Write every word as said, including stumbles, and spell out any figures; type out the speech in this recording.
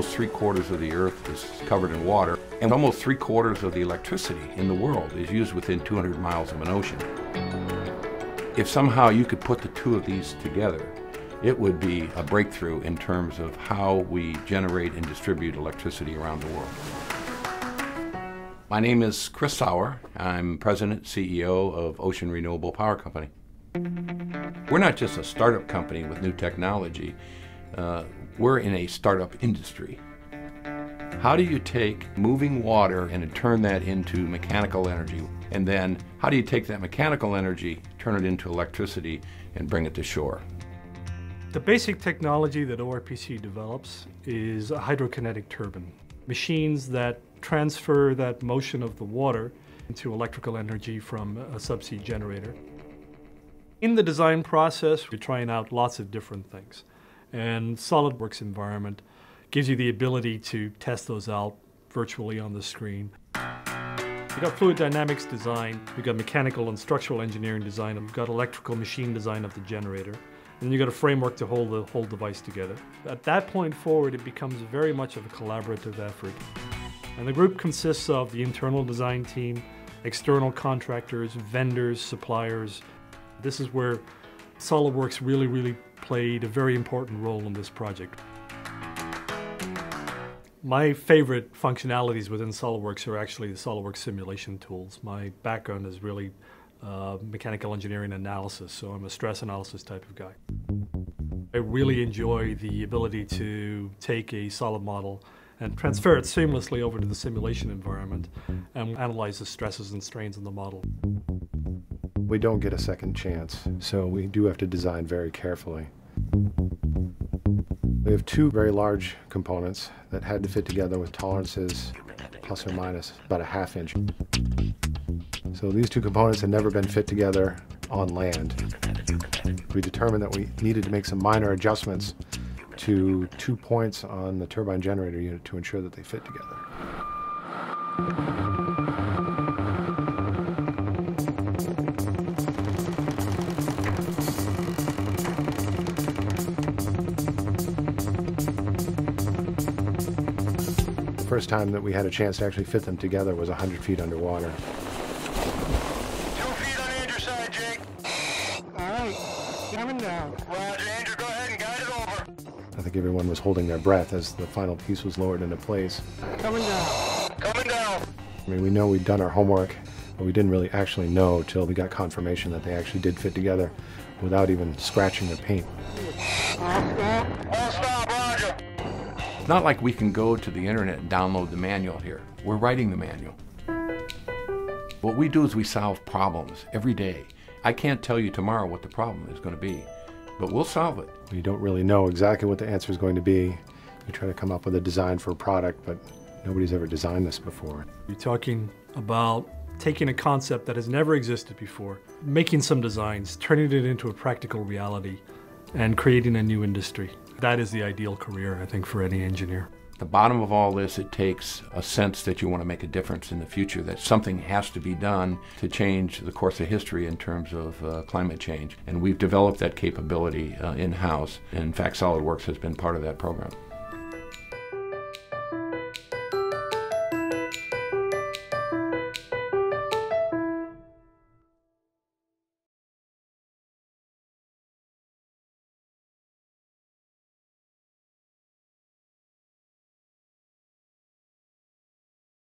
almost three quarters of the earth is covered in water, and almost three quarters of the electricity in the world is used within two hundred miles of an ocean. If somehow you could put the two of these together, it would be a breakthrough in terms of how we generate and distribute electricity around the world. My name is Chris Sauer. I'm President, C E O of Ocean Renewable Power Company. We're not just a startup company with new technology. Uh, we're in a startup industry. How do you take moving water and turn that into mechanical energy? And then how do you take that mechanical energy, turn it into electricity, and bring it to shore? The basic technology that O R P C develops is a hydrokinetic turbine. Machines that transfer that motion of the water into electrical energy from a subsea generator. In the design process, we're trying out lots of different things. And SOLIDWORKS environment gives you the ability to test those out virtually on the screen. We've got fluid dynamics design, we've got mechanical and structural engineering design, and we've got electrical machine design of the generator, and you've got a framework to hold the whole device together. At that point forward, it becomes very much of a collaborative effort. And the group consists of the internal design team, external contractors, vendors, suppliers. This is where SOLIDWORKS really, really played a very important role in this project. My favorite functionalities within SOLIDWORKS are actually the SOLIDWORKS simulation tools. My background is really uh, mechanical engineering analysis, so I'm a stress analysis type of guy. I really enjoy the ability to take a solid model and transfer it seamlessly over to the simulation environment and analyze the stresses and strains in the model. We don't get a second chance, so we do have to design very carefully. We have two very large components that had to fit together with tolerances plus or minus about a half inch. So these two components had never been fit together on land. We determined that we needed to make some minor adjustments to two points on the turbine generator unit to ensure that they fit together. The first time that we had a chance to actually fit them together was one hundred feet underwater. Two feet on Andrew's side, Jake. All right, coming down. Roger, Andrew, go ahead and guide it over. I think everyone was holding their breath as the final piece was lowered into place. Coming down. Coming down. I mean, we know we'd done our homework, but we didn't really actually know till we got confirmation that they actually did fit together without even scratching the paint. I'll stop, Roger. It's not like we can go to the internet and download the manual here. We're writing the manual. What we do is we solve problems every day. I can't tell you tomorrow what the problem is going to be, but we'll solve it. We don't really know exactly what the answer is going to be. We try to come up with a design for a product, but nobody's ever designed this before. You're talking about taking a concept that has never existed before, making some designs, turning it into a practical reality, and creating a new industry. That is the ideal career, I think, for any engineer. The bottom of all this, it takes a sense that you want to make a difference in the future, that something has to be done to change the course of history in terms of uh, climate change. And we've developed that capability uh, in-house. In fact, SOLIDWORKS has been part of that program.